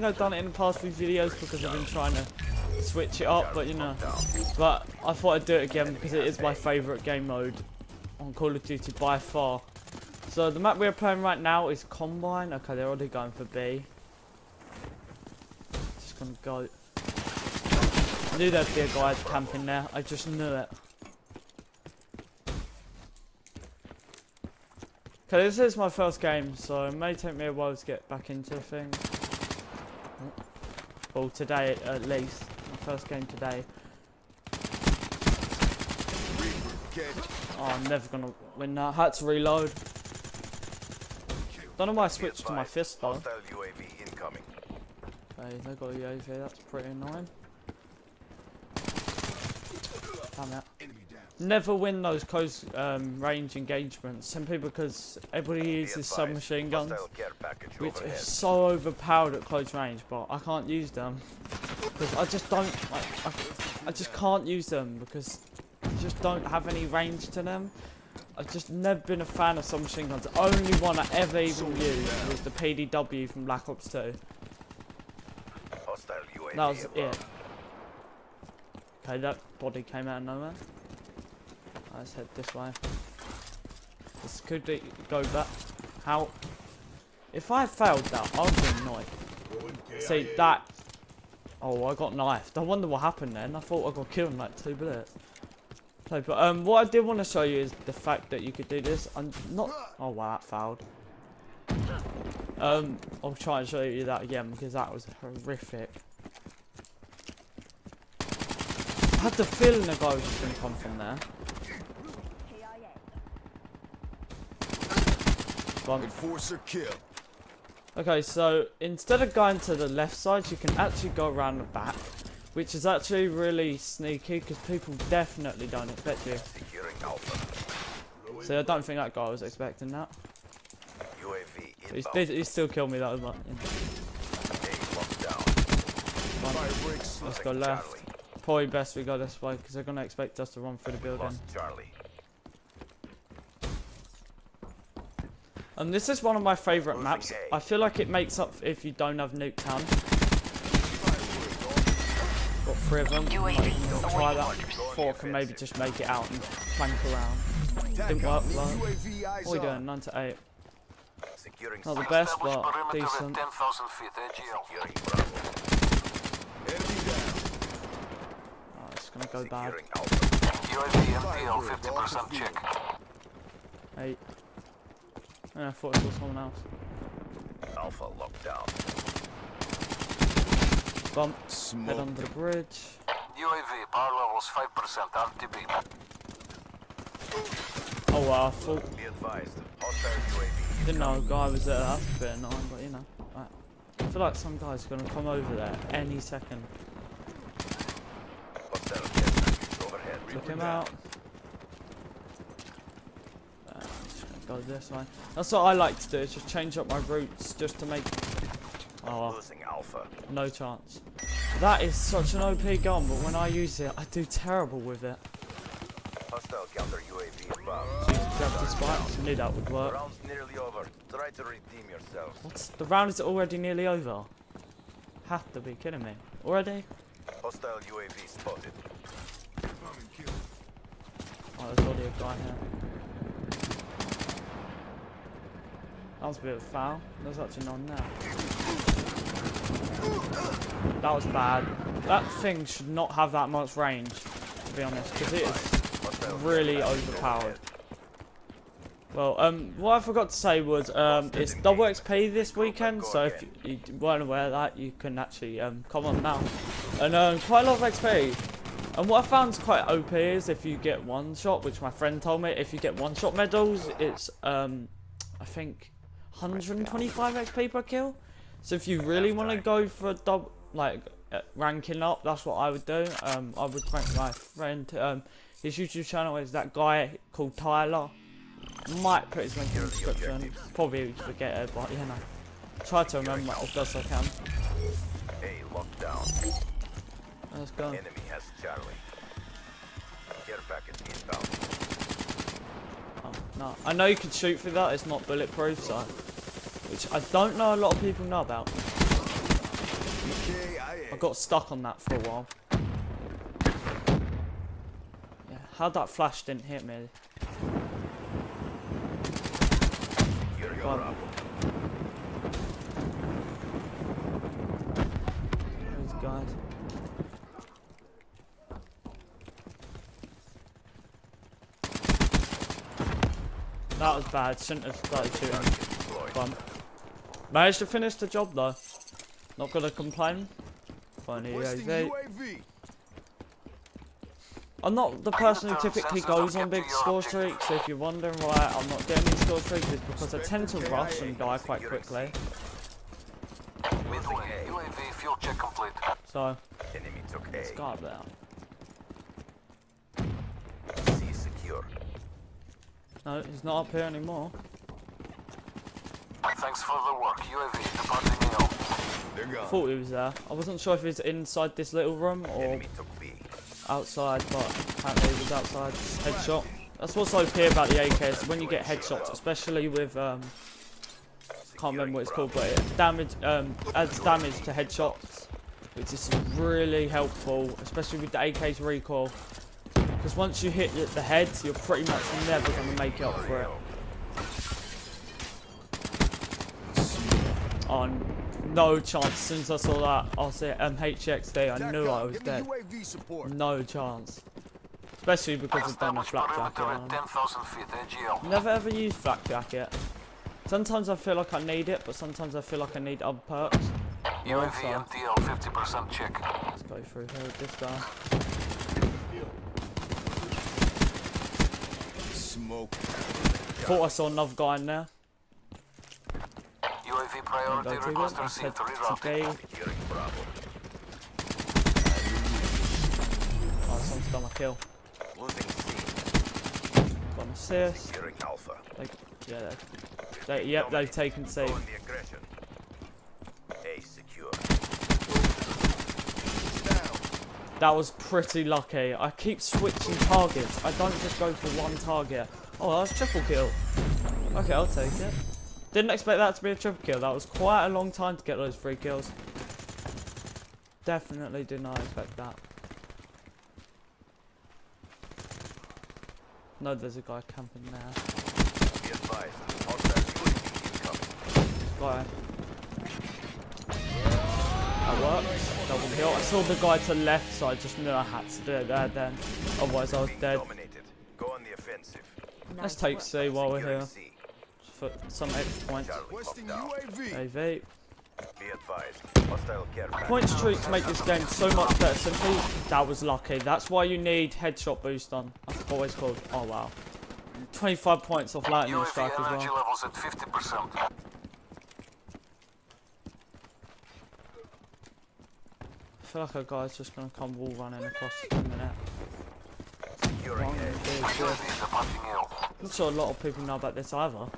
think I've done it in past these videos because I've been trying to switch it up, but you know. But I thought I'd do it again because it is my favourite game mode on Call of Duty by far. So the map we're playing right now is Combine. Okay, they're already going for B. Just gonna go. I knew there'd be a guy camping there. I just knew it. Okay, this is my first game, so it may take me a while to get back into things. Well, today at least. My first game today. Oh, I'm never gonna win that. I had to reload. Don't know why I switched to my fist though. Okay, they got a UAV, that's pretty annoying. Damn it. Never win those close range engagements simply because everybody uses submachine guns, which is so overpowered at close range, but I can't use them because I just don't like, I just can't use them because I just don't have any range to them. I've just never been a fan of submachine guns. The only one I ever even used was the PDW from Black Ops 2. That was it. Okay, that body came out of nowhere. Let's head this way. This could go back. How? If I failed that, I would be annoyed. See that? Oh, I got knifed. I wonder what happened then. I thought I got killed in like 2 bullets. So, but what I did want to show you is the fact that you could do this. I'm not. Oh wow, that failed. I'll try and show you that again because that was horrific. I had the feeling the guy was just going to come from there. Enforcer kill. Okay, so instead of going to the left side, you can actually go around the back, which is actually really sneaky because people definitely don't expect you. So I don't think that guy was expecting that. He still killed me. That was my. Let's go left. Probably best we go this way because they're gonna expect us to run through the building. And this is one of my favourite maps. I feel like it makes up if you don't have Nuke Town. Got 3 of them. I'll try that. 4 can maybe just make it out and plank around. Didn't work though. What are we doing? 9-8. Not the best, but decent. Oh, it's gonna go bad. 8. Yeah, I thought it was someone else. Alpha lockdown. Bump. Smoke. Head under the bridge. UAV power levels 5% RTB. Oh wow! I thought. Be advised, UAV didn't know a guy was there. That's a bit annoying, but you know. Right. I feel like some guy's gonna come over there any second. Took him out. God, this one. That's what I like to do, is just change up my routes just to make. Oh, no chance. That is such an OP gun, but when I use it, I do terrible with it. Hostile counter UAV above. Jesus, grab the spikes. I knew that would work. Round's nearly over. Try to redeem yourself. What's the round? Is already nearly over? Have to be kidding me. Already? Hostile UAV spotted. Oh, there's already a guy here. That was a bit of a foul. There's actually none there. That was bad. That thing should not have that much range, to be honest, because it is really overpowered. Well, what I forgot to say was it's double XP this weekend, so if you weren't aware of that, you can actually come on now. And quite a lot of XP. And what I found is quite OP is if you get one shot, which my friend told me, if you get one shot medals, it's I think 125 XP per kill. So if you really want to go for double, like ranking up, that's what I would do. I would rank my friend. His YouTube channel is That Guy Called Tyler. Might put his link in the description. Probably forget it, but you know, try to remember as best I can. Let's go. Enemy has Charlie. Get back at inbound. No, I know you can shoot through that, it's not bulletproof, so which I don't know a lot of people know about. I got stuck on that for a while. Yeah, how'd that flash didn't hit me? Praise God. That was bad. Shouldn't have started shooting. Bump. Managed to finish the job though. Not gonna complain. Funny UAV. I'm not the person who typically goes on big score streaks, so if you're wondering why I'm not doing these score streaks, it's because I tend to rush and die quite quickly. So, let's go up there. No, he's not up here anymore. Thanks for the work, UAV departing AO. I thought he was there. I wasn't sure if he was inside this little room or outside, but apparently he was outside. Headshot. That's what's OP about the AKs. When you get headshots, especially with can't remember what it's called, but it damage adds damage to headshots, which is really helpful, especially with the AK's recoil. Because once you hit the head, you're pretty much never going to make up for it. On no chance. As soon as I saw that, I'll say MHXD. I knew I was dead. No chance. Especially because I've done a flak jacket. Never ever used flak jacket. Sometimes I feel like I need it, but sometimes I feel like I need other perks. UAV MTL 50% check. Let's go through here with this guy. Smoke. Thought I saw another guy in there. Priority request received. Oh, someone's got my kill. Got an assist. Yeah, yep, they've taken C. That was pretty lucky. I keep switching targets. I don't just go for one target. Oh, that was triple kill. Okay, I'll take it. Didn't expect that to be a triple kill. That was quite a long time to get those 3 kills. Definitely did not expect that. No, there's a guy camping there. Guy. That works. Double kill. I saw the guy to the left, so I just knew I had to do it there then. Otherwise I was dead. Let's take C while we're here. For some extra points. UAV. Point streaks make this game so much better. Simply, that was lucky. That's why you need headshot boost on. That's always called. Oh wow. 25 points off lightning strike as well. At 50%. I feel like a guy's just gonna come wall running across in a minute. Not sure a lot of people know about this either.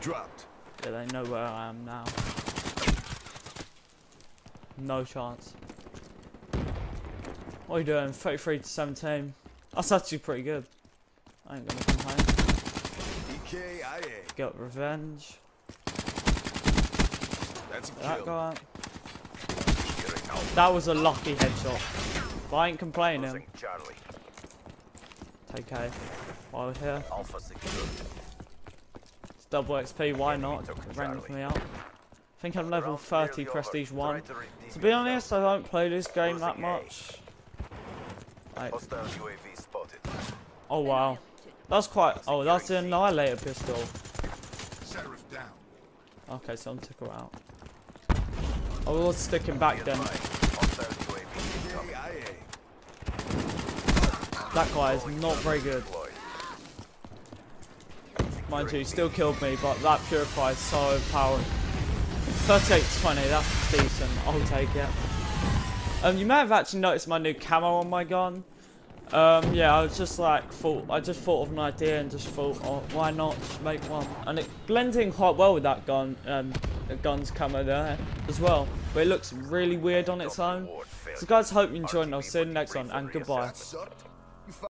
Dropped. Yeah, they know where I am now. No chance. What are you doing? 33 to 17. That's actually pretty good. I ain't gonna complain. EKIA. Got revenge. That's a kill. That guy. That was a lucky headshot. But I ain't complaining. Take A while we're here. Double XP, why not? Rank me up. I think I'm level 30, prestige 1. To be honest, I don't play this game that much. Like, oh wow, that's quite. Oh, that's the annihilator pistol. Okay, so I'm tickle out. I was sticking back then. That guy is not very good. Mind you, he still killed me, but that purifier is so overpowered. 38 to 20, that's decent. I'll take it. You may have actually noticed my new camo on my gun. Yeah, I was just like, I just thought of an idea and just thought, oh, why not just make one? And it blends in quite well with that gun, the gun's camo there as well. But it looks really weird on its own. So guys, hope you enjoyed, and I'll see you in the next one, and goodbye.